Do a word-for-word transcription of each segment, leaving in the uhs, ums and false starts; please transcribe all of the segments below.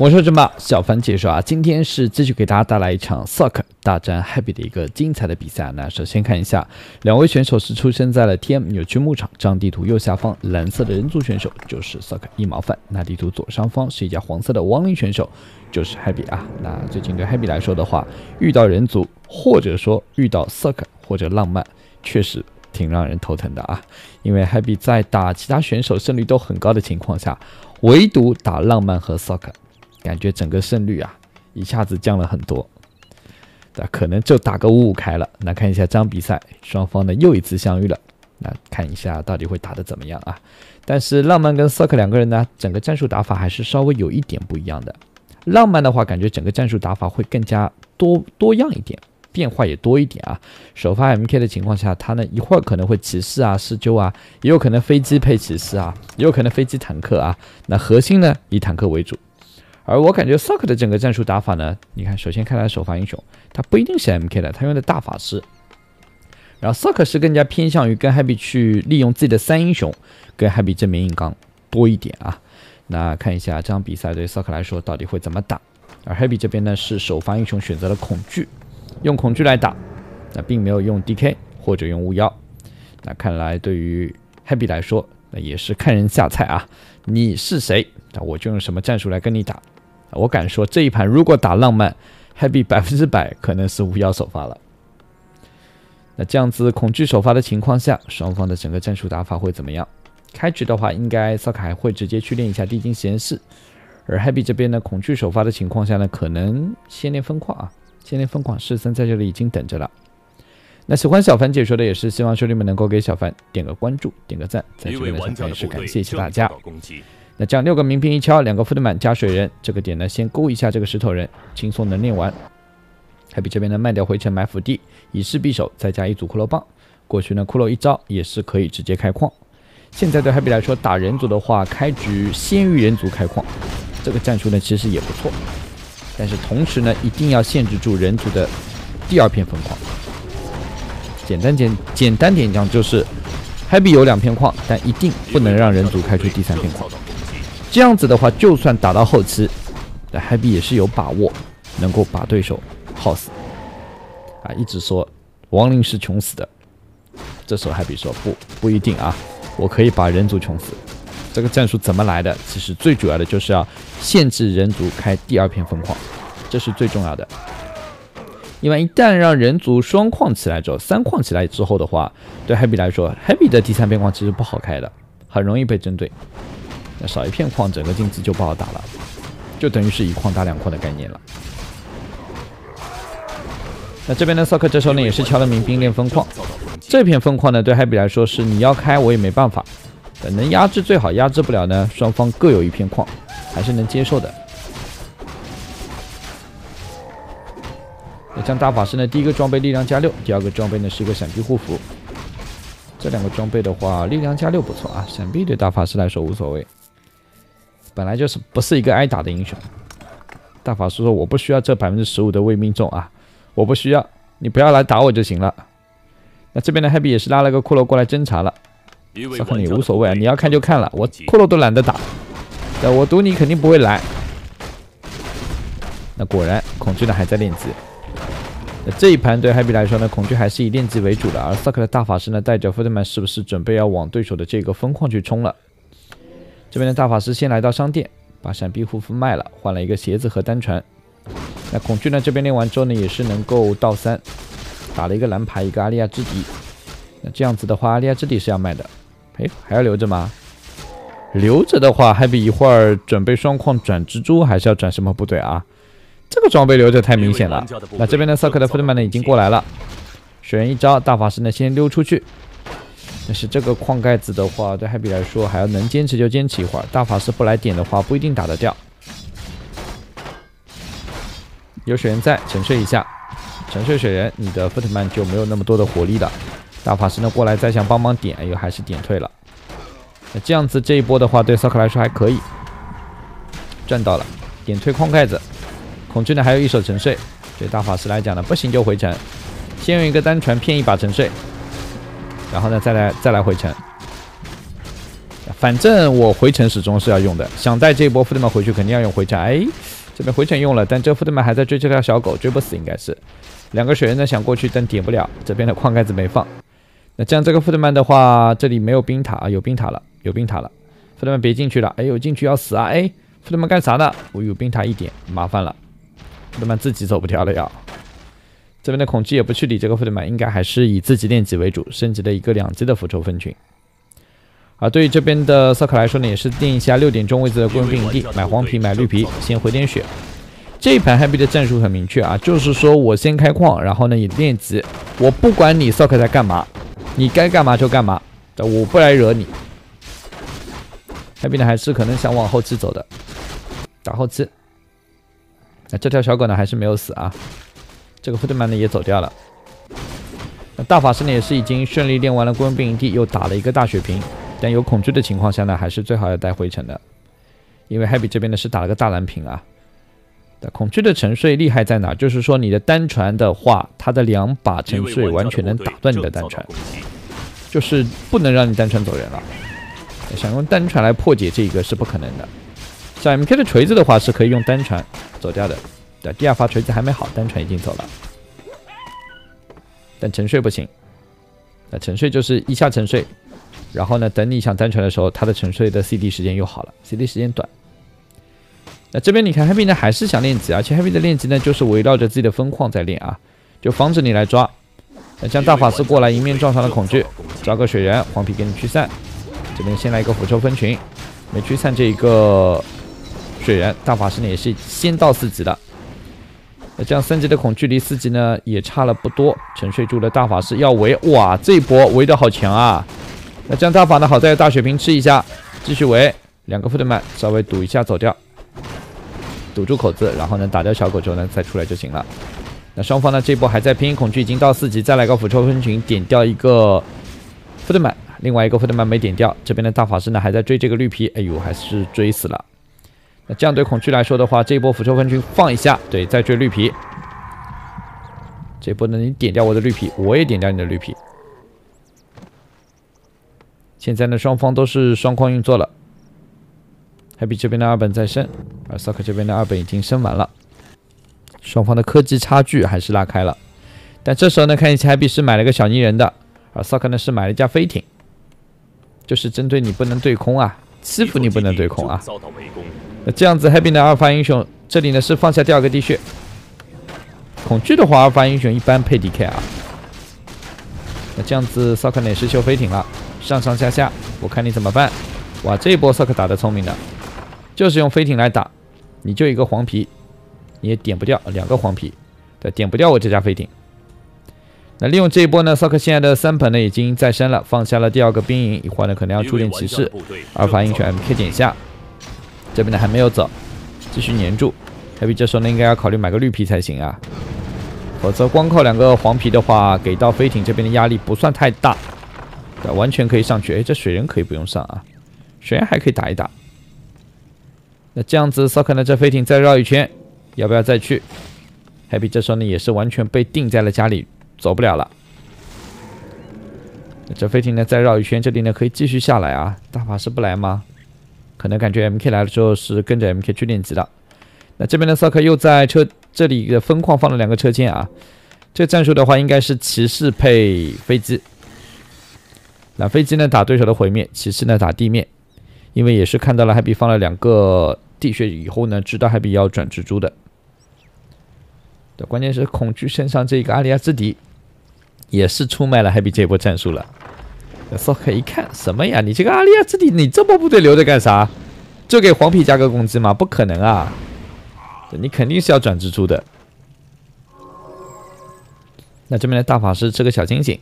我是郑爸，小凡解说啊，今天是继续给大家带来一场 Sok 大战 Happy 的一个精彩的比赛。那首先看一下，两位选手是出生在了 T M 扭曲牧场，这张地图右下方蓝色的人族选手就是 Sok 一毛饭，那地图左上方是一家黄色的亡灵选手就是 Happy 啊。那最近对 Happy 来说的话，遇到人族或者说遇到 Sok 或者浪漫，确实挺让人头疼的啊，因为 Happy 在打其他选手胜率都很高的情况下，唯独打浪漫和 Sok， 感觉整个胜率啊一下子降了很多，那可能就打个五五开了。那看一下这场比赛，双方呢又一次相遇了，那看一下到底会打得怎么样啊？但是浪漫跟 Sok 两个人呢，整个战术打法还是稍微有一点不一样的。浪漫的话，感觉整个战术打法会更加多多样一点。变化也多一点啊，首发 M K 的情况下，他呢一会儿可能会骑士啊、狮鹫啊，也有可能飞机配骑士啊，也有可能飞机坦克啊。那核心呢以坦克为主，而我感觉 Sok 的整个战术打法呢，你看首先看他首发英雄，他不一定是 M K 的，他用的大法师。然后 Sok 是更加偏向于跟 Happy 去利用自己的三英雄跟 Happy 正面硬刚多一点啊。那看一下这场比赛对 Sok 来说到底会怎么打，而 Happy 这边呢是首发英雄选择了恐惧。用恐惧来打，那并没有用 D K 或者用巫妖。那看来对于 Happy 来说，那也是看人下菜啊。你是谁，那我就用什么战术来跟你打。我敢说这一盘如果打浪漫 ，Happy 百分之百可能是巫妖首发了。那这样子恐惧首发的情况下，双方的整个战术打法会怎么样？开局的话，应该Sok还会直接去练一下地精实验室，而 Happy 这边呢，恐惧首发的情况下呢，可能先练分矿啊。先练疯狂十三在这里已经等着了。那喜欢小凡解说的也是希望兄弟们能够给小凡点个关注，点个赞，在这边呢也是感谢一下大家。那这样六个民兵一敲，两个副特满加水人，这个点呢先勾一下这个石头人，轻松能练完。Happy 这边呢卖掉回城埋伏地，以示匕首，再加一组骷髅棒。过去呢骷髅一招也是可以直接开矿。现在对 Happy 来说打人族的话，开局先于人族开矿，这个战术呢其实也不错。但是同时呢，一定要限制住人族的第二片分矿。简单简简单点讲就是， Happy 有两片矿，但一定不能让人族开出第三片矿。这样子的话，就算打到后期，但 Happy 也是有把握能够把对手耗死。啊，一直说亡灵是穷死的，这时候 Happy 说不不一定啊，我可以把人族穷死。这个战术怎么来的？其实最主要的就是要限制人族开第二片分矿，这是最重要的。因为一旦让人族双矿起来之后，三矿起来之后的话，对 Happy 来说 ，Happy 的第三片矿其实不好开的，很容易被针对。那少一片矿，整个经济就不好打了，就等于是一矿打两矿的概念了。那这边的 Sok 这时候呢也是敲了民兵练分矿，这片分矿呢对 Happy 来说是你要开我也没办法。能压制最好，压制不了呢，双方各有一片矿，还是能接受的。那将大法师呢，第一个装备力量加六，第二个装备呢是一个闪避护符。这两个装备的话，力量加六不错啊，闪避对大法师来说无所谓，本来就是不是一个挨打的英雄。大法师说：“我不需要这百分之十五的未命中啊，我不需要，你不要来打我就行了。”那这边的 Happy 也是拉了个骷髅过来侦查了。Sok 你无所谓啊，你要看就看了，我骷髅都懒得打，但我赌你肯定不会来。那果然，恐惧呢还在练级。那这一盘对 Happy 来说呢，恐惧还是以练级为主的，而 Sok 的大法师呢，带着 Footman 是不是准备要往对手的这个分矿去冲了？这边的大法师先来到商店，把闪避护符卖了，换了一个鞋子和单传。那恐惧呢这边练完之后呢，也是能够到三，打了一个蓝牌，一个阿利亚之敌。那这样子的话，阿利亚之敌是要卖的。哎，还要留着吗？留着的话， Happy 一会儿准备双矿转蜘蛛，还是要转什么部队啊？这个装备留着太明显了。那这边的 Sok 的副队们呢已经过来了，水人一招，大法师呢先溜出去。但是这个矿盖子的话，对 Happy 来说还要能坚持就坚持一会儿，大法师不来点的话不一定打得掉。有水人在，沉睡一下，沉睡水人，你的副队们就没有那么多的活力了。大法师呢过来再想帮忙点，哎呦还是点退了。那这样子这一波的话对 Sok 来说还可以，赚到了，点退矿盖子。恐惧呢还有一手沉睡，对大法师来讲呢不行就回城，先用一个单传骗一把沉睡，然后呢再来再来回城。反正我回城始终是要用的，想带这一波副特曼回去，肯定要用回城。哎，这边回城用了，但这副特曼还在追这条小狗，追不死应该是。两个水人呢想过去，但点不了，这边的矿盖子没放。那这样这个副特曼的话，这里没有冰塔啊，有冰塔了，有冰塔了。副特曼别进去了，哎呦进去要死啊！哎，副特曼干啥呢？我有冰塔一点，麻烦了。副特曼自己走不掉了要。这边的恐惧也不去理这个副特曼，应该还是以自己练级为主，升级了一个两级的复仇分群。 啊，对于这边的Sok来说呢，也是定一下六点钟位置的固定营地，买黄皮买绿皮，先回点血。这一盘 Happy 的战术很明确啊，就是说我先开矿，然后呢也练级，我不管你Sok在干嘛，你该干嘛就干嘛，我不来惹你。Happy 呢还是可能想往后期走的，打后期。那、啊、这条小狗呢还是没有死啊，这个副特曼呢也走掉了。那大法师呢也是已经顺利练完了工兵营地，又打了一个大血瓶。 但有恐惧的情况下呢，还是最好要带回城的，因为 Happy 这边呢是打了个大蓝屏啊。但恐惧的沉睡厉害在哪？就是说你的单传的话，它的两把沉睡完全能打断你的单传，就是不能让你单传走人了。想用单传来破解这个是不可能的。像 M K 的锤子的话是可以用单传走掉的，但第二发锤子还没好，单传已经走了，但沉睡不行。那沉睡就是一下沉睡。 然后呢，等你想单传的时候，他的沉睡的 C D 时间又好了 ，C D 时间短。那这边你看 ，Happy 呢还是想练级，而且 Happy 的练级呢就是围绕着自己的分矿在练啊，就防止你来抓。那像大法师过来，迎面撞上了恐惧，抓个水人，黄皮给你驱散。这边先来一个腐臭分群，没驱散这一个水人，大法师呢也是先到四级的。那这样三级的恐惧离四级呢也差了不多，沉睡住了大法师要围，哇，这一波围的好强啊！ 那这样大法呢，好在有大血瓶吃一下，继续围两个副特曼，稍微堵一下走掉，堵住口子，然后呢打掉小狗之后呢再出来就行了。那双方呢这波还在拼，恐惧已经到四级，再来个腐臭分群，点掉一个副特曼，另外一个副特曼没点掉。这边的大法师呢还在追这个绿皮，哎呦还是追死了。那这样对恐惧来说的话，这一波腐臭分群放一下，对，再追绿皮。这波呢你点掉我的绿皮，我也点掉你的绿皮。 现在呢，双方都是双矿运作了。Happy 这边的二本在升，而 Sok 这边的二本已经升完了，双方的科技差距还是拉开了。但这时候呢，看一下 Happy 是买了个小泥人的，而 Sok 呢是买了一架飞艇，就是针对你不能对空啊，欺负你不能对空啊。那这样子 ，Happy 的二发英雄这里呢是放下第二个滴血，恐惧的话，二发英雄一般配 D K 啊。那这样子 ，Sok 呢也是修飞艇了。 上上下下，我看你怎么办！哇，这一波Sok打得聪明的，就是用飞艇来打，你就一个黄皮，你也点不掉两个黄皮，对，点不掉我这架飞艇。那利用这一波呢，Sok现在的三本呢已经再生了，放下了第二个兵营，一会儿呢可能要出点骑士，二发英雄 M K 点下，这边呢还没有走，继续粘住。Happy 这时候呢应该要考虑买个绿皮才行啊，否则光靠两个黄皮的话，给到飞艇这边的压力不算太大。 完全可以上去，哎，这水人可以不用上啊，水人还可以打一打。那这样子 ，Sok 呢这飞艇再绕一圈，要不要再去 ？Happy 这时候呢也是完全被定在了家里，走不了了。这飞艇呢再绕一圈，这里呢可以继续下来啊。大法师不来吗？可能感觉 M K 来了之后是跟着 M K 去练级的。那这边的 Sok 又在车这里的分矿放了两个车间啊。这战术的话应该是骑士配飞机。 那飞机呢打对手的毁灭，骑士呢打地面，因为也是看到了 Happy 放了两个地穴以后呢，知道 Happy 要转蜘蛛的。对，关键是恐惧身上这个阿利亚之敌，也是出卖了 Happy 这波战术了。Sok 一看什么呀？你这个阿利亚之敌，你这波部队留着干啥？就给黄皮加个攻击吗？不可能啊！你肯定是要转蜘蛛的。那这边的大法师吃个小清醒。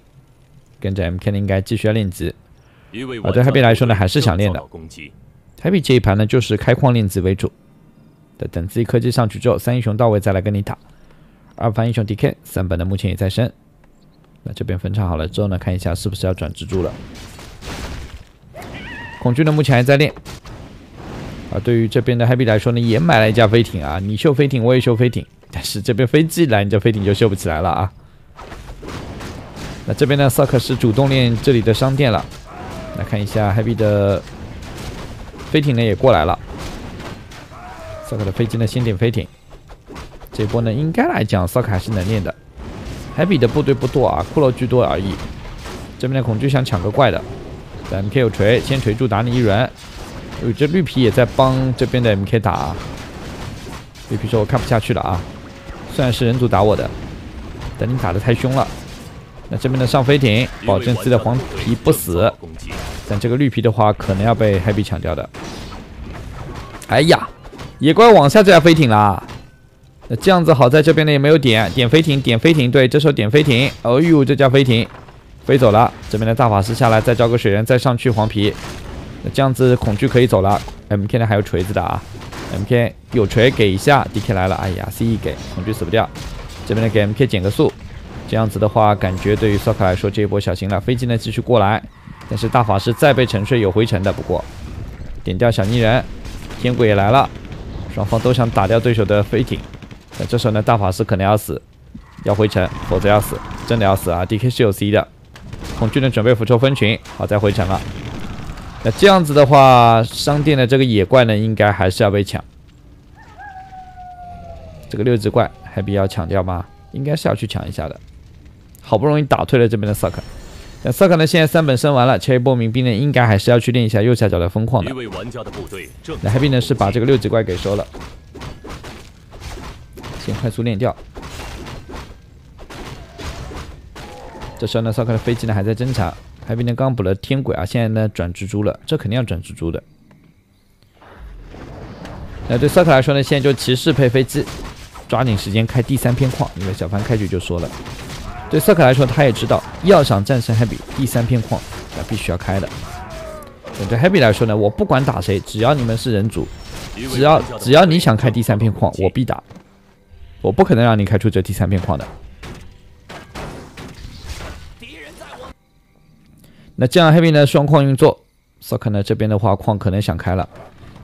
跟着 M K 应该继续要练级，而对 Happy 来说呢，还是想练的。Happy 这一盘呢，就是开矿练级为主，等等自己科技上去之后，三英雄到位再来跟你打。二番英雄 D K， 三本呢目前也在升。那这边分叉好了之后呢，看一下是不是要转蜘蛛了。恐惧呢目前还在练，而对于这边的 Happy 来说呢，也买了一架飞艇啊，你修飞艇我也修飞艇，但是这边飞机来，你这飞艇就修不起来了啊。 那这边呢 ，Sok 是主动练这里的商店了。来看一下 Happy 的飞艇呢也过来了。Sok 的飞机呢先点飞艇，这波呢应该来讲 Sok 还是能练的。Happy 的部队不多啊，骷髅居多而已。这边的恐惧想抢个怪的，但 M K 有锤，先锤住打你一人。有这绿皮也在帮这边的 M K 打、啊。绿皮说我看不下去了啊，虽然是人族打我的，但你打得太凶了。 那这边的上飞艇，保证自己的黄皮不死，但这个绿皮的话，可能要被 Happy 抢掉的。哎呀，也怪往下这架飞艇啦。那这样子好在这边呢也没有点点飞艇，点飞艇，对，这时候点飞艇，哦呦，这架飞艇飞走了。这边的大法师下来，再招个水人，再上去黄皮。那这样子恐惧可以走了。M K 呢还有锤子的啊 ，M K 有锤给一下 ，D K 来了，哎呀 ，C E 给恐惧死不掉。这边呢给 M K 减个速。 这样子的话，感觉对于 Sok 来说这一波小心了。飞机呢继续过来，但是大法师再被沉睡有回城的。不过点掉小泥人，天鬼也来了，双方都想打掉对手的飞艇。那这时候呢，大法师可能要死，要回城，否则要死，真的要死啊 ！D K 是有 C 的，恐惧呢准备复仇分群，好在回城了。那这样子的话，商店的这个野怪呢，应该还是要被抢。这个六只怪还必要抢掉吗？应该是要去抢一下的。 好不容易打退了这边的 Sok， 但 Sok 呢现在三本升完了，这一波民兵呢应该还是要去练一下右下角的疯狂的。那 Happy 呢是把这个六级怪给收了，先快速练掉。这时候呢 Sok 的飞机呢还在侦查 ，Happy 呢刚补了天鬼啊，现在呢转蜘蛛了，这肯定要转蜘蛛的。那对 Sok 来说呢，现在就骑士配飞机，抓紧时间开第三篇矿，因为小凡开局就说了。 对 Sok 来说，他也知道，要想战胜 Happy， 第三片矿那必须要开的。对 Happy 来说呢，我不管打谁，只要你们是人族，只要只要你想开第三片矿，我必打，我不可能让你开出这第三片矿的。那这样 Happy 呢双矿运作 ，Sok 呢这边的话矿可能想开了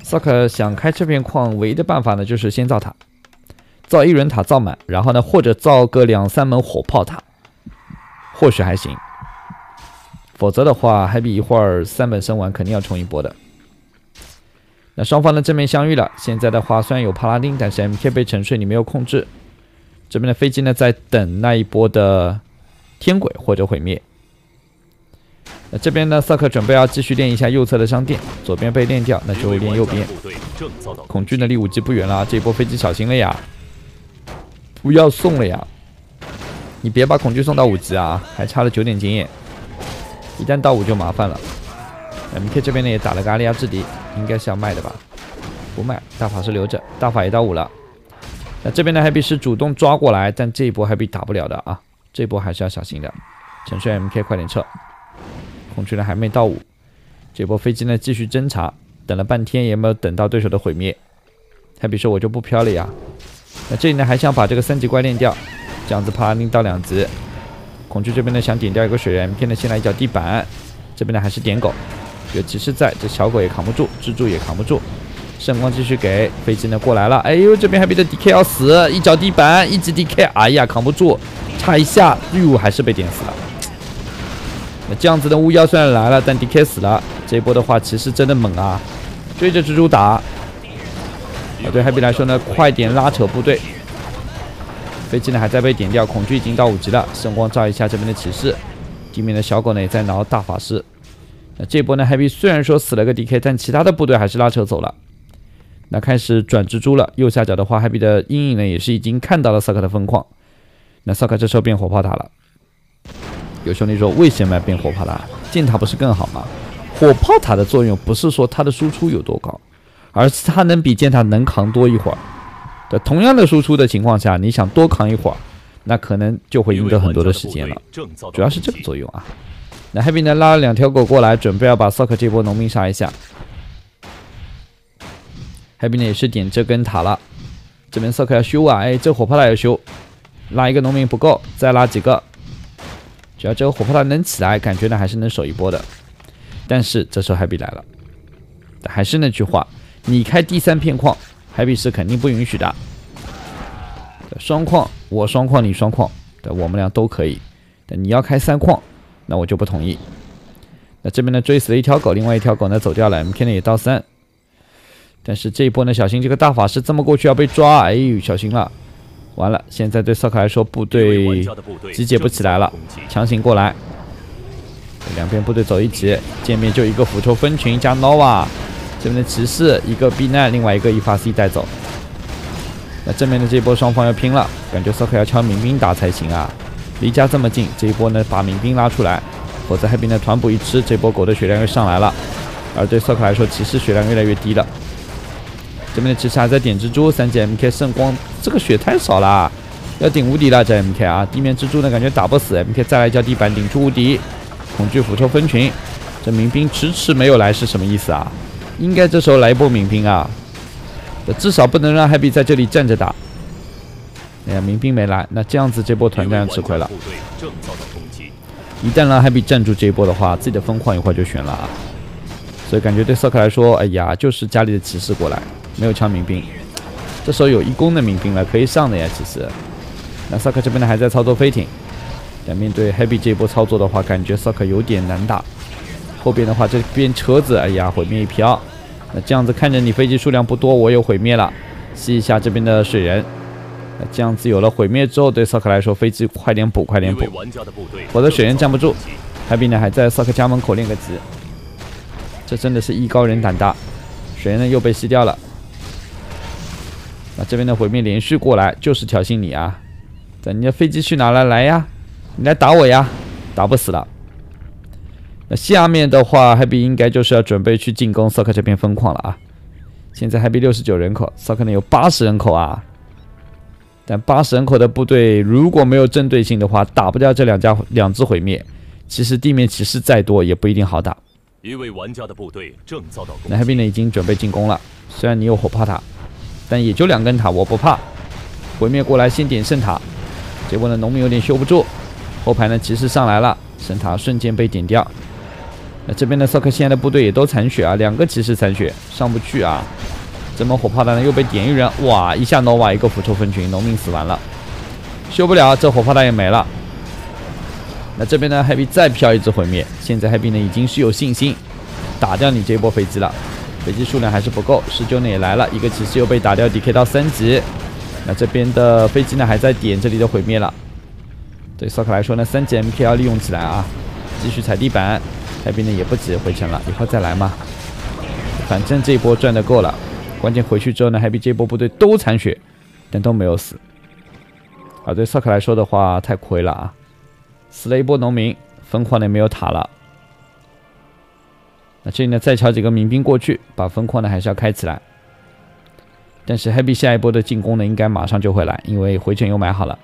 ，Sok 想开这片矿，唯一的办法呢就是先造塔，造一轮塔造满，然后呢或者造个两三门火炮塔。 或许还行，否则的话， Happy 一会儿三本升完肯定要冲一波的。那双方呢正面相遇了，现在的话虽然有帕拉丁，但是 M K 被沉睡你没有控制。这边的飞机呢在等那一波的天鬼或者毁灭。那这边呢 Sok 准备要继续练一下右侧的商店，左边被练掉，那就练右边。恐惧呢离五级不远了，这一波飞机小心了呀，不要送了呀。 你别把恐惧送到五级啊，还差了九点经验，一旦到五就麻烦了。M K 这边呢也打了个阿利亚之敌，应该是要卖的吧？不卖，大法师留着，大法也到五了。那这边呢 Happy 是主动抓过来，但这一波 Happy 打不了的啊，这一波还是要小心的。沉睡 M K 快点撤，恐惧呢还没到五，这波飞机呢继续侦查，等了半天也没有等到对手的毁灭。Happy 说：“我就不飘了呀。”那这里呢还想把这个三级怪练掉。 这样子帕拉丁到两级，恐惧这边呢想点掉一个水人 ，M K 呢先来一脚地板，这边呢还是点狗，有骑士在，这小狗也扛不住，蜘蛛也扛不住，圣光继续给飞机呢过来了，哎呦这边Happy的 D K 要死，一脚地板，一级 D K， 哎呀扛不住，差一下，哟还是被点死了。那这样子的巫妖虽然来了，但 D K 死了，这一波的话骑士真的猛啊，追着蜘蛛打。对 Happy 来说呢，快点拉扯部队。 飞机呢还在被点掉，恐惧已经到五级了。圣光照一下这边的骑士，地面的小狗呢也在挠大法师。那这波呢 ，Happy 虽然说死了个 D K， 但其他的部队还是拉扯走了。那开始转蜘蛛了。右下角的话 ，Happy 的阴影呢也是已经看到了 Sok 的分矿。那 Sok 这时候变火炮塔了。有兄弟说，为什么要变火炮塔？建塔不是更好吗？火炮塔的作用不是说它的输出有多高，而是它能比建塔能扛多一会儿。 对，同样的输出的情况下，你想多扛一会儿，那可能就会赢得很多的时间了。主要是这个作用啊。那 Happy 呢拉了两条狗过来，准备要把 Sok 这波农民杀一下。Happy 呢也是点这根塔了，这边 Sok 要修啊，哎，这火炮塔要修，拉一个农民不够，再拉几个。只要这个火炮塔能起来，感觉呢还是能守一波的。但是这时候 Happy 来了，还是那句话，你开第三片矿。 Happy 是肯定不允许的，双矿我双矿你双矿，对，我们俩都可以。但你要开三矿，那我就不同意。那这边呢追死了一条狗，另外一条狗呢走掉了 ，M K 呢也到三，但是这一波呢，小心这个大法师这么过去要被抓，哎呦，小心了！完了，现在对Sok来说部队集结不起来了，强行过来，两边部队走一起，见面就一个腐臭分群加 Nova， 这边的骑士一个避难，另外一个一发 C 带走。那正面的这一波双方要拼了，感觉Sok要敲民兵打才行啊！离家这么近，这一波呢把民兵拉出来，否则Happy的团补一吃，这波狗的血量又上来了。而对Sok来说，骑士血量越来越低了。 这边的骑士还在点蜘蛛，三姐 M K 圣光，这个血太少啦，要顶无敌了这 M K 啊！地面蜘蛛呢感觉打不死 ，M K 再来一脚地板顶出无敌，恐惧腐臭分群，这民兵迟迟没有来是什么意思啊？应该这时候来一波民兵啊，至少不能让 Happy 在这里站着打。哎呀，民兵没来，那这样子这波团战吃亏了。一旦让 Happy 站住这一波的话，自己的分矿一块就悬了啊！所以感觉对 Sok 来说，哎呀，就是家里的骑士过来。 没有枪民兵，这时候有一攻的民兵了，可以上的呀。其实，那 Sok 这边呢还在操作飞艇，但面对 Happy 这一波操作的话，感觉 Sok 有点难打。后边的话，这边车子，哎呀，毁灭一飘。那这样子看着你飞机数量不多，我又毁灭了，吸一下这边的水人。那这样子有了毁灭之后，对 Sok 来说，飞机快点补，快点补，否则水人站不住。Happy 呢还在 Sok 家门口练个级，这真的是艺高人胆大。水人呢又被吸掉了。 那这边的毁灭连续过来就是挑衅你啊！咱家飞机去哪了？来呀，你来打我呀！打不死了。那下面的话 ，Happy 应该就是要准备去进攻 Sok 这边分矿了啊！现在 Happy 六十九人口 ，Sok 呢有八十人口啊。但八十人口的部队如果没有针对性的话，打不掉这两家两只毁灭。其实地面骑士再多也不一定好打。一位玩家的部队正遭到攻击。那 Happy 呢已经准备进攻了，虽然你有火炮塔。 但也就两根塔，我不怕。毁灭过来先点圣塔，结果呢农民有点修不住，后排呢骑士上来了，圣塔瞬间被点掉。那这边的Sok现在的部队也都残血啊，两个骑士残血上不去啊。这门火炮弹呢又被点一人，哇一下 Nova 一个腐臭分群，农民死完了，修不了，这火炮弹也没了。那这边呢 Happy 再飘一只毁灭，现在 Happy 呢已经是有信心打掉你这波飞机了。 飞机数量还是不够， 十九呢也来了一个骑士又被打掉 ，D K 到三级。那这边的飞机呢还在点这里的毁灭了。对 Sok 来说呢，三级 M K 要利用起来啊，继续踩地板。Happy 呢也不急回城了，以后再来嘛。反正这一波赚的够了，关键回去之后呢 ，Happy 这波部队都残血，但都没有死。啊，对 Sok 来说的话太亏了啊，死了一波农民，分矿呢没有塔了。 那这里呢，再敲几个民兵过去，把分矿呢还是要开起来。但是 Happy 下一波的进攻呢，应该马上就会来，因为回城又买好了。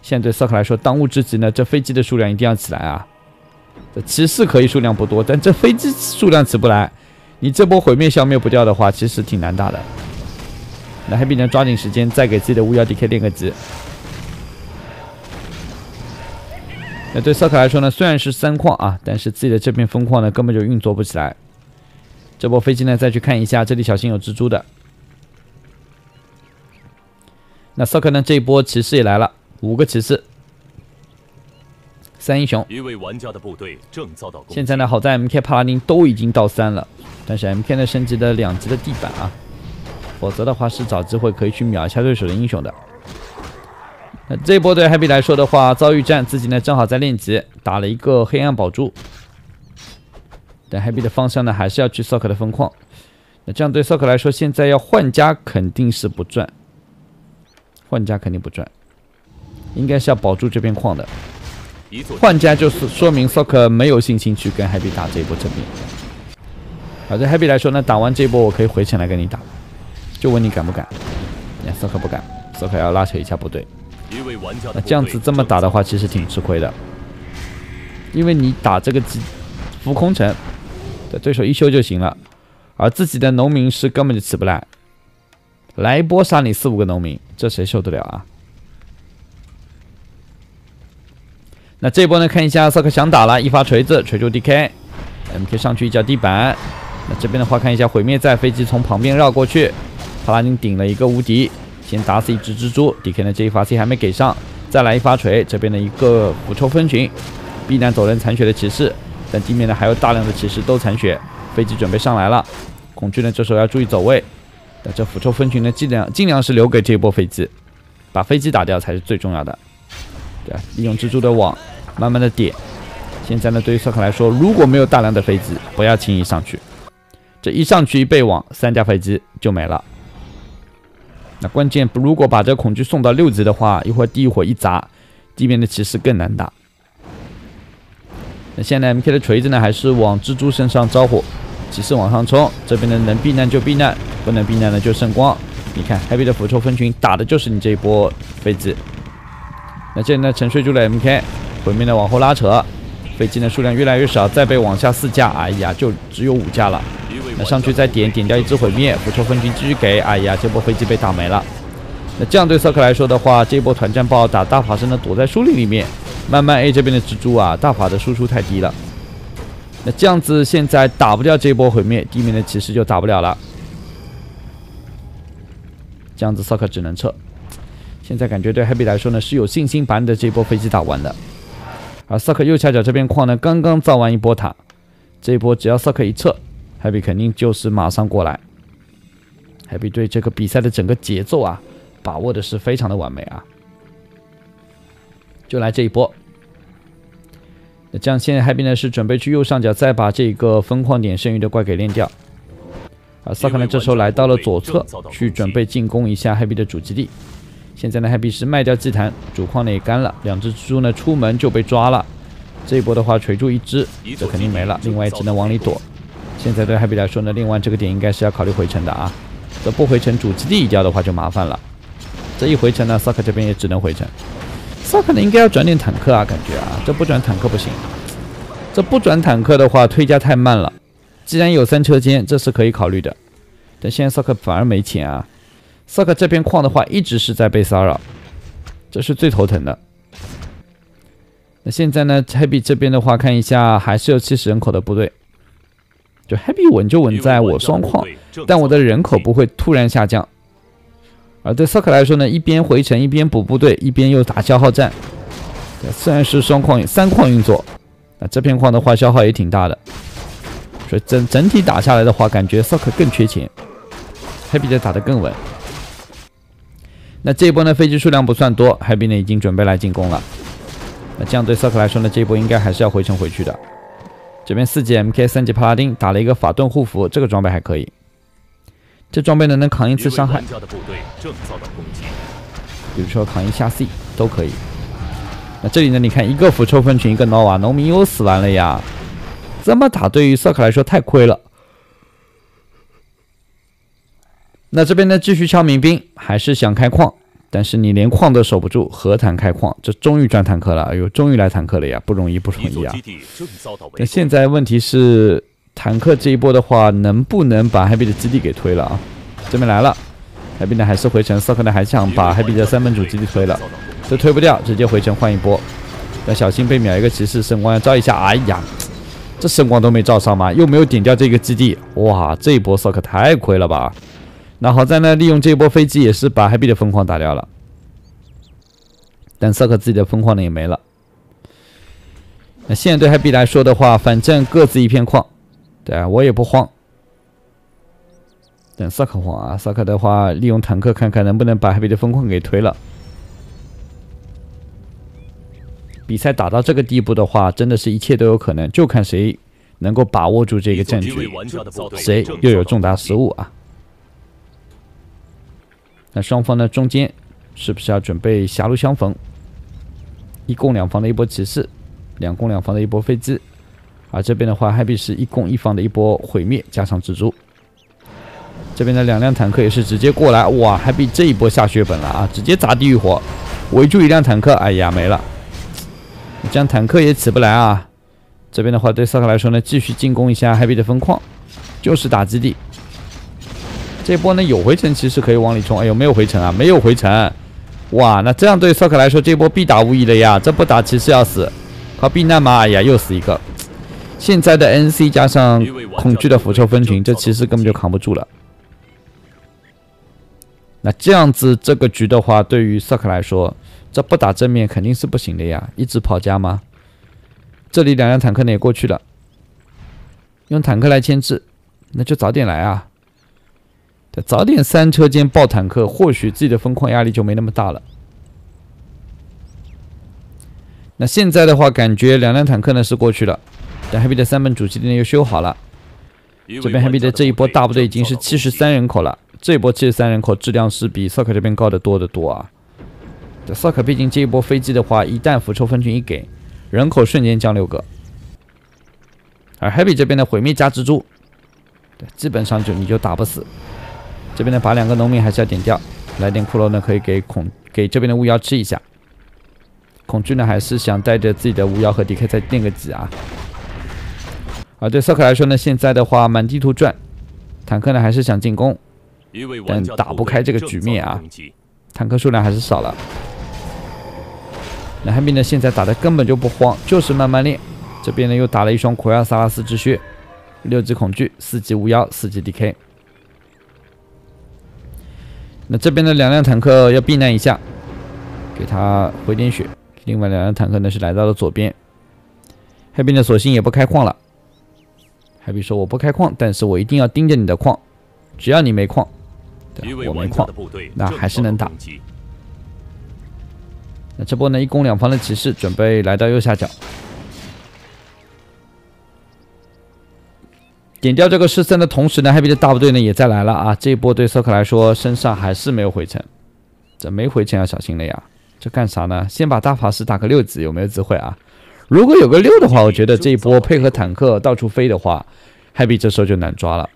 现在对 Sok 来说，当务之急呢，这飞机的数量一定要起来啊！这骑士可以数量不多，但这飞机数量起不来，你这波毁灭消灭不掉的话，其实挺难打的。那 Happy 呢，抓紧时间再给自己的巫妖 D K 练个级。 那对 Sok 来说呢，虽然是三矿啊，但是自己的这片分矿呢根本就运作不起来。这波飞机呢，再去看一下，这里小心有蜘蛛的。那 Sok 呢，这一波骑士也来了，五个骑士，三英雄。一位玩家的部队正遭到攻击。现在呢，好在 M K 帕拉丁都已经到三了，但是 M K 呢升级了两级的地板啊，否则的话是找机会可以去秒一下对手的英雄的。 那这波对 Happy 来说的话，遭遇战自己呢正好在练级，打了一个黑暗宝珠。但 Happy 的方向呢还是要去 Sok 的分矿。那这样对 Sok 来说，现在要换家肯定是不赚，换家肯定不赚，应该是要保住这边矿的。换家就是说明 Sok 没有信心去跟 Happy 打这一波正面。而对 Happy 来说呢，打完这一波我可以回城来跟你打，就问你敢不敢？那 Sok 不敢 ，Sok 要拉扯一下部队。 那这样子这么打的话，其实挺吃亏的，因为你打这个浮空城，对手一修就行了，而自己的农民是根本就起不来，来一波杀你四五个农民，这谁受得了啊？那这一波呢，看一下Sok想打了，一发锤子锤住 D K，M K 上去一脚地板，那这边的话看一下毁灭在飞机从旁边绕过去，帕拉丁顶了一个无敌。 先打死一只蜘蛛 ，D K 呢这一发 C 还没给上，再来一发锤，这边的一个腐臭分群，避难走人残血的骑士，但地面呢还有大量的骑士都残血，飞机准备上来了，孔雀呢这时候要注意走位，但这符咒蜂群呢尽量尽量是留给这一波飞机，把飞机打掉才是最重要的。对啊，利用蜘蛛的网慢慢的点。现在呢对于Sok来说，如果没有大量的飞机，不要轻易上去，这一上去一被网，三架飞机就没了。 那关键，如果把这恐惧送到六级的话，一会儿地一会儿一砸，地面的骑士更难打。那现在 M K 的锤子呢，还是往蜘蛛身上招呼，骑士往上冲，这边呢能避难就避难，不能避难呢就圣光。你看 Happy 的符咒蜂群打的就是你这一波飞机。那这里呢沉睡住了 M K， 毁灭呢往后拉扯，飞机呢数量越来越少，再被往下四架，哎呀，就只有五架了。 那上去再点点掉一只毁灭，符咒蜂群继续给。哎呀，这波飞机被打没了。那这样对Sok来说的话，这一波团战不好打。大法师呢躲在树林里面，慢慢 A 这边的蜘蛛啊，大法的输出太低了。那这样子现在打不掉这一波毁灭，地面的骑士就打不了了。这样子Sok只能撤。现在感觉对 Happy 来说呢是有信心把你的这一波飞机打完的。而Sok右下角这边矿呢刚刚造完一波塔，这一波只要Sok一撤。 Happy 肯定就是马上过来。Happy 对这个比赛的整个节奏啊，把握的是非常的完美啊。就来这一波。那这样现在 Happy 呢是准备去右上角再把这个分矿点剩余的怪给练掉。啊 ，Sok 呢这时候来到了左侧，去准备进攻一下 Happy 的主基地。现在呢 ，Happy 是卖掉祭坛，主矿呢也干了，两只蜘蛛呢出门就被抓了。这一波的话垂住一只，这肯定没了，另外一只呢往里躲。 现在对 Happy 来说呢，另外这个点应该是要考虑回城的啊。这不回城，主基地移掉的话就麻烦了。这一回城呢 ，Sok 这边也只能回城。Sok 呢应该要转点坦克啊，感觉啊，这不转坦克不行。这不转坦克的话，推加太慢了。既然有三车间，这是可以考虑的。但现在 Sok 反而没钱啊。Sok 这边矿的话，一直是在被骚扰，这是最头疼的。那现在呢 ，Happy 这边的话，看一下还是有七十人口的部队。 就 Happy 稳就稳在我双矿，但我的人口不会突然下降。而对 Sok 来说呢，一边回城，一边补部队，一边又打消耗战。虽然是双矿、三矿运作，那这片矿的话消耗也挺大的。所以整整体打下来的话，感觉 Sok 更缺钱 ，Happy 的打得更稳。那这一波呢，飞机数量不算多 ，Happy 呢已经准备来进攻了。那这样对 Sok 来说呢，这一波应该还是要回城回去的。 这边四级 M K 三级帕拉丁打了一个法盾护符，这个装备还可以。这装备呢能扛一次伤害，比如说扛一下 C 都可以。那这里呢，你看一个符咒蜂群，一个 Nova 农民又死完了呀！这么打对于Sok来说太亏了。那这边呢继续敲民兵，还是想开矿，但是你连矿都守不住，何谈开矿？这终于转坦克了，哎呦，终于来坦克了呀，不容易，不容易啊！那现在问题是，坦克这一波的话，能不能把 Happy 的基地给推了啊？这边来了 ，Happy 呢还是回城 ，Sok 呢还想把 Happy 的三本主基地推了，这推不掉，直接回城换一波。要小心被秒一个骑士，圣光要照一下，哎呀，这圣光都没照上嘛，又没有点掉这个基地，哇，这一波 Sok 太亏了吧！ 那好在呢，利用这一波飞机也是把 Happy 的疯狂打掉了，但 Sok 自己的疯狂呢也没了。那现在对 Happy 来说的话，反正各自一片矿，对啊，我也不慌。等 Sok 慌啊 ，Sok 的话利用坦克看看能不能把 Happy 的疯狂给推了。比赛打到这个地步的话，真的是一切都有可能，就看谁能够把握住这个战局，谁又有重大失误啊。 那双方呢，中间是不是要准备狭路相逢？一攻两防的一波骑士，两攻两防的一波飞机，而这边的话 ，Happy 是一攻一防的一波毁灭，加上蜘蛛。这边的两辆坦克也是直接过来，哇 ，Happy 这一波下血本了啊，直接砸地狱火，围住一辆坦克，哎呀没了，这样坦克也起不来啊。这边的话，对Sok来说呢，继续进攻一下 Happy 的分矿，就是打基地。 这波呢有回城，其实可以往里冲。哎呦，没有回城啊，没有回城，哇，那这样对Sok来说，这波必打无疑了呀！这不打骑士要死，靠避难嘛，哎呀，又死一个。现在的 N C 加上恐惧的符咒蜂群，这骑士根本就扛不住了。那这样子这个局的话，对于Sok来说，这不打正面肯定是不行的呀，一直跑家吗？这里两辆坦克呢也过去了，用坦克来牵制，那就早点来啊。早点三车间爆坦克，或许自己的风控压力就没那么大了。那现在的话，感觉两辆坦克呢是过去了，但 Happy 的三本主基地呢又修好了。这边 Happy 的这一波大部队已经是七十三人口了，这一波七十三人口质量是比 Sok 这边高得多得多啊。这 Sok 毕竟这一波飞机的话，一旦腐臭分群一给，人口瞬间降六个。而 Happy 这边的毁灭加蜘蛛，基本上就你就打不死。 这边呢，把两个农民还是要点掉，来点骷髅呢，可以给孔给这边的巫妖吃一下。恐惧呢，还是想带着自己的巫妖和 D K 再练个级啊。啊，对 Sok 来说呢，现在的话满地图转，坦克呢还是想进攻，但打不开这个局面啊，坦克数量还是少了。那 Happy 呢，现在打的根本就不慌，就是慢慢练。这边呢又打了一双奎尔萨拉斯之靴，六级恐惧，四级巫妖，四级 D K。 那这边的两辆坦克要避难一下，给他回点血。另外两辆坦克呢是来到了左边。Happy 呢索性也不开矿了。Happy 说：“我不开矿，但是我一定要盯着你的矿，只要你没矿，我没矿，那还是能打。”那这波呢一攻两防的骑士准备来到右下角，点掉这个十三的同时呢 ，Happy 的大部队呢也在来了啊！这一波对 Sok 来说身上还是没有回程，这没回程要小心了呀！这干啥呢？先把大法师打个六级，有没有机会啊？如果有个六的话，我觉得这一波配合坦克到处飞的话 ，Happy 这时候就难抓了。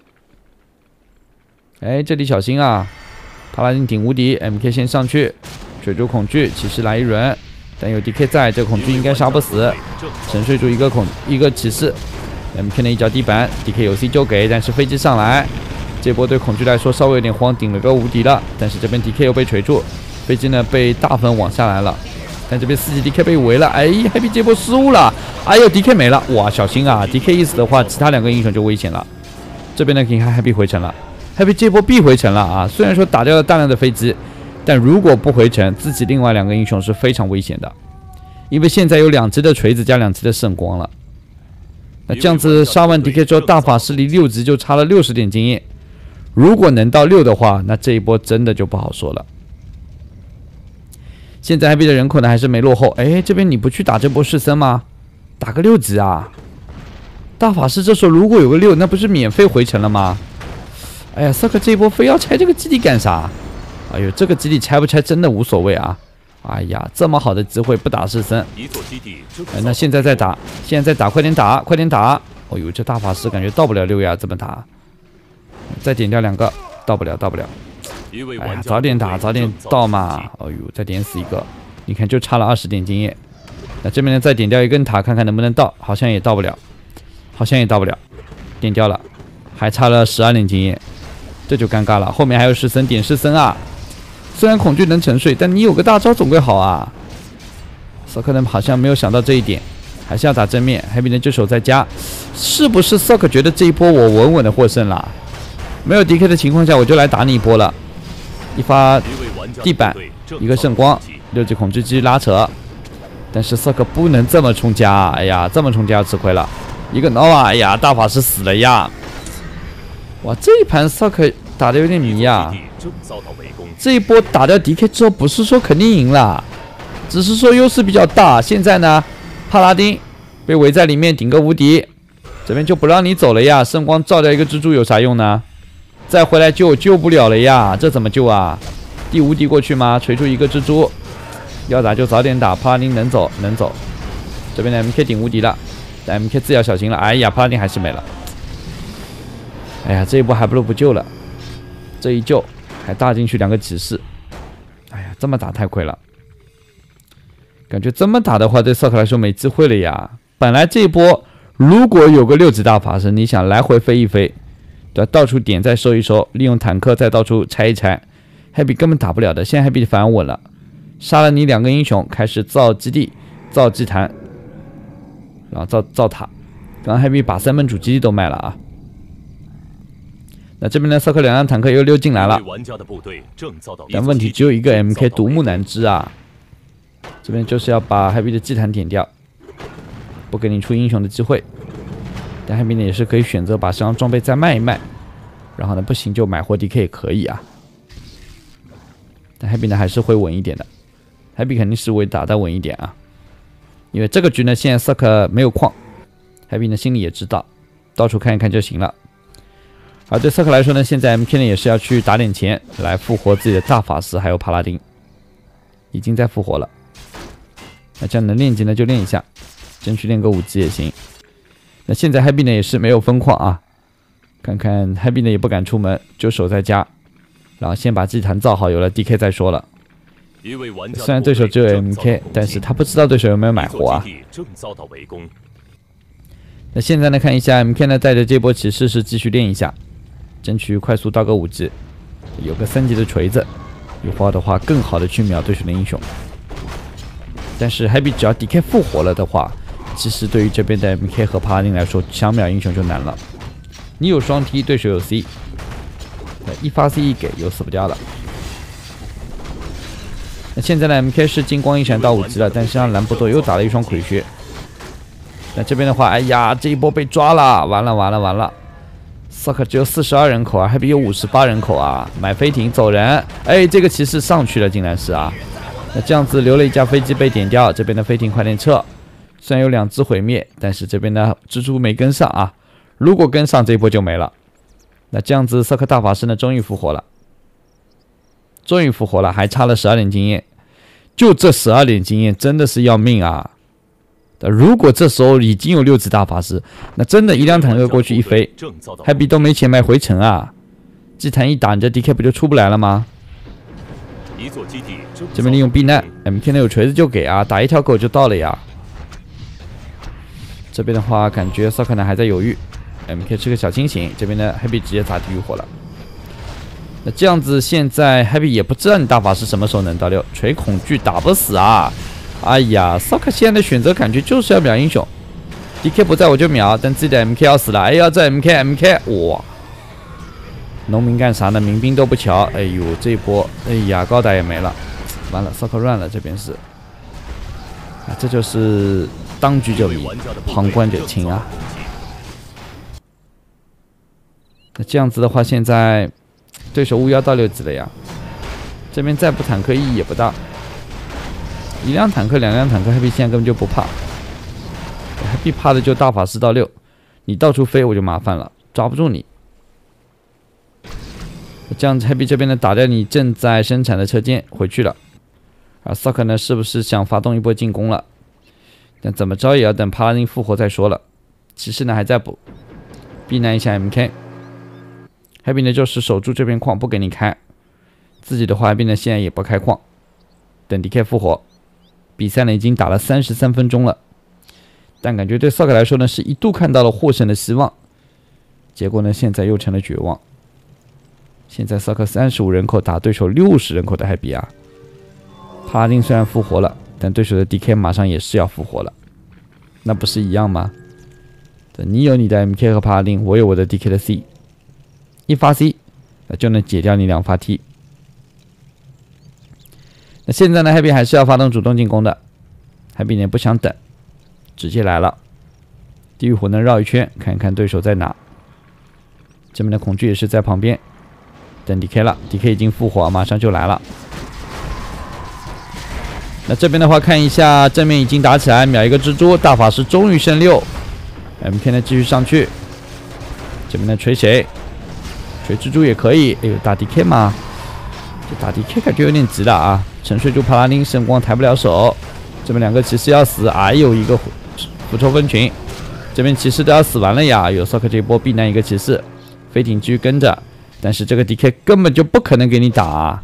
哎，这里小心啊！帕拉丁顶无敌 ，M K 先上去，水柱恐惧，骑士来一轮，但有 D K 在，这恐惧应该杀不死。沉睡住一个恐一个骑士。 M K 呢一脚地板 ，D K 有 C 就给，但是飞机上来，这波对恐惧来说稍微有点慌，顶了个无敌了。但是这边 D K 又被锤住，飞机呢被大粉往下来了。但这边四级 D K 被围了，哎 ，Happy 这波失误了，哎呦 ，D K 没了，哇，小心啊 ！D K 一死的话，其他两个英雄就危险了。这边呢你看 Happy 回城了 ，Happy 这波必回城了啊！虽然说打掉了大量的飞机，但如果不回城，自己另外两个英雄是非常危险的，因为现在有两只的锤子加两只的圣光了。 那这样子杀完 D K 之后，大法师离六级就差了六十点经验。如果能到六的话，那这一波真的就不好说了。现在 Happy 的人口呢还是没落后。哎，这边你不去打这波士森吗？打个六级啊！大法师这时候如果有个六，那不是免费回城了吗？哎呀 ，Sok 这一波非要拆这个基地干啥？哎呦，这个基地拆不拆真的无所谓啊。 哎呀，这么好的机会不打士森，哎，那现在再打，现在再打，快点打，快点打！哦呦，这大法师感觉到不了六呀，怎么打？再点掉两个，到不了，到不了。哎呀，早点打，早点到嘛！哦呦，再点死一个，你看就差了二十点经验。那这边呢，再点掉一根塔，看看能不能到，好像也到不了，好像也到不了，点掉了，还差了十二点经验，这就尴尬了。后面还有士森，点士森啊！ 虽然恐惧能沉睡，但你有个大招总归好啊。Sok 呢好像没有想到这一点，还是要打正面。Happy 呢就守在家，是不是 Sok 觉得这一波我稳稳的获胜了？没有 D K 的情况下，我就来打你一波了。一发地板，一个圣光，六级恐惧继续拉扯。但是 Sok 不能这么冲家、啊，哎呀，这么冲家要吃亏了。一个 Nova， 哎呀，大法师死了呀！哇，这一盘 Sok 打的有点迷呀、啊。 这一波打掉 D K 之后，不是说肯定赢了，只是说优势比较大。现在呢，帕拉丁被围在里面，顶个无敌，这边就不让你走了呀。圣光照掉一个蜘蛛有啥用呢？再回来救救不了了呀，这怎么救啊？第无敌过去吗？锤出一个蜘蛛，要打就早点打。帕拉丁能走能走，这边的 M K 顶无敌了，但 M K 自己要小心了。哎呀，帕拉丁还是没了。哎呀，这一波还不如不救了，这一救。 还搭进去两个骑士，哎呀，这么打太亏了。感觉这么打的话，对 Sok 来说没机会了呀。本来这一波如果有个六级大法师，你想来回飞一飞，对吧？到处点再收一收，利用坦克再到处拆一拆 ，Happy 根本打不了的。现在 Happy 反而稳了，杀了你两个英雄，开始造基地、造祭坛，然后造造塔。刚刚 Happy 把三本主基地都卖了啊。 那这边的 Sok 两辆坦克又溜进来了，但问题只有一个 M K 独木难支啊！这边就是要把 Happy 的祭坛点掉，不给你出英雄的机会。但 Happy 呢也是可以选择把身上装备再卖一卖，然后呢，不行就买货 D K 也可以啊。但 Happy 呢还是会稳一点的 ，Happy 肯定是会打的稳一点啊。因为这个局呢，现在 Suck 没有矿 ，Happy 呢心里也知道，到处看一看就行了。 而对Sok来说呢，现在 M K 呢也是要去打点钱来复活自己的大法师，还有帕拉丁，已经在复活了。那这样能练级呢就练一下，争取练个五级也行。那现在 Happy 呢也是没有分矿啊，看看 Happy 呢也不敢出门，就守在家，然后先把祭坛造好，有了 D K 再说了。虽然对手只有 M K， 但是他不知道对手有没有买活啊。 那现在呢，看一下 M K 呢带着这波骑士是继续练一下，争取快速到个五级，有个三级的锤子，有花的话更好的去秒对手的英雄。但是 Happy 只要 D K 复活了的话，其实对于这边的 M K 和帕拉丁来说，想秒英雄就难了。你有双 T， 对手有 C， 一发 C 一给又死不掉了。那现在呢 ，M K 是金光一闪到五级了，但是让兰博多又打了一双魁靴。 那这边的话，哎呀，这一波被抓了，完了完了完了 ！Sok 只有四十二人口啊 ，Happy 有五十八人口啊，买飞艇走人。哎，这个骑士上去了，竟然是啊！那这样子留了一架飞机被点掉，这边的飞艇快点撤。虽然有两只毁灭，但是这边呢蜘蛛没跟上啊，如果跟上这一波就没了。那这样子 ，Sok 大法师呢终于复活了，终于复活了，还差了十二点经验，就这十二点经验真的是要命啊！ 如果这时候已经有六级大法师，那真的一辆坦克过去一飞 ，Happy 都没钱买回城啊！祭坛一打，你这 D K 不就出不来了吗？这边利用避难 ，M K 呢有锤子就给啊，打一条狗就到了呀。这边的话，感觉 Sok 呢还在犹豫 ，M K 吃个小清醒，这边呢 Happy 直接砸地狱火了。那这样子，现在 Happy 也不知道你大法师什么时候能到六，锤恐惧打不死啊！ 哎呀 ，Sok 现在的选择感觉就是要秒英雄 ，D K 不在我就秒，但自己的 M K 要死了，哎呀，这 M K M K 哇！农民干啥呢？民兵都不瞧，哎呦，这一波，哎呀，高达也没了，完了 ，Sok 乱了，这边是，啊，这就是当局者迷，旁观者清啊。那这样子的话，现在对手巫妖到六级了呀，这边再不坦克意义也不大。 一辆坦克，两辆坦克 ，Happy 现在根本就不怕 ，Happy 怕的就大法师到六，你到处飞我就麻烦了，抓不住你。这样子 ，Happy 这边呢打掉你正在生产的车间回去了，而 Sok 呢是不是想发动一波进攻了？但怎么着也要等帕拉丁复活再说了。骑士呢还在补，避难一下 M K，Happy 呢就是守住这边矿不给你开，自己的话 ，Happy 呢现在也不开矿，等 D K 复活。 比赛呢已经打了三十三分钟了，但感觉对 Sok 来说呢是一度看到了获胜的希望，结果呢现在又成了绝望。现在 Sok 三十五人口打对手六十人口的 Happy 啊，帕拉丁虽然复活了，但对手的 D K 马上也是要复活了，那不是一样吗？你有你的 M K 和帕拉丁，我有我的 D K 的 C， 一发 C 那就能解掉你两发 T。 那现在呢 ？Happy 还是要发动主动进攻的 ，Happy 呢不想等，直接来了。地狱火呢绕一圈，看一看对手在哪。这边的恐惧也是在旁边，等 D K 了 ，D K 已经复活，马上就来了。那这边的话，看一下正面已经打起来，秒一个蜘蛛，大法师终于升六 ，M K 呢继续上去。这边呢锤谁？锤蜘蛛也可以。哎呦，打 D K 嘛，这打 D K 感觉有点急了啊。 沉睡住帕拉丁，圣光抬不了手。这边两个骑士要死，哎呦，一个符咒分群，这边骑士都要死完了呀！有 Sok 这一波避难一个骑士，飞艇继续跟着，但是这个 D K 根本就不可能给你打、啊，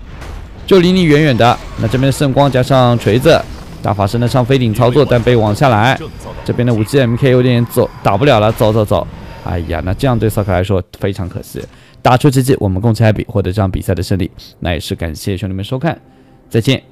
就离你远远的。那这边圣光加上锤子，大法师呢上飞艇操作，但被网下来。这边的五 G M K 有点走打不了了，走走走。哎呀，那这样对 Sok 来说非常可惜。打出奇迹，我们共同 Happy 获得这场比赛的胜利，那也是感谢兄弟们收看。 再见。